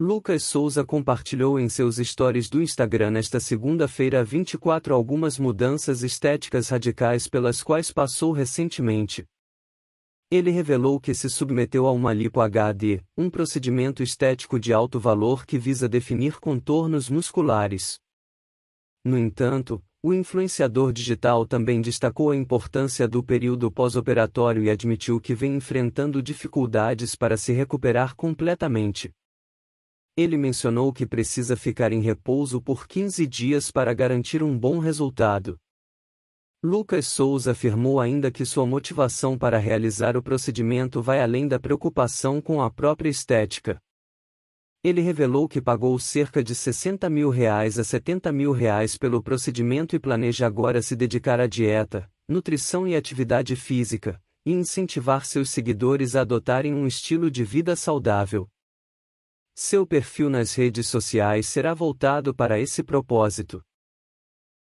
Lucas Souza compartilhou em seus stories do Instagram nesta segunda-feira 24 algumas mudanças estéticas radicais pelas quais passou recentemente. Ele revelou que se submeteu a uma LipoHD, um procedimento estético de alto valor que visa definir contornos musculares. No entanto, o influenciador digital também destacou a importância do período pós-operatório e admitiu que vem enfrentando dificuldades para se recuperar completamente. Ele mencionou que precisa ficar em repouso por 15 dias para garantir um bom resultado. Lucas Souza afirmou ainda que sua motivação para realizar o procedimento vai além da preocupação com a própria estética. Ele revelou que pagou cerca de R$60 mil a R$70 mil pelo procedimento e planeja agora se dedicar à dieta, nutrição e atividade física, e incentivar seus seguidores a adotarem um estilo de vida saudável. Seu perfil nas redes sociais será voltado para esse propósito.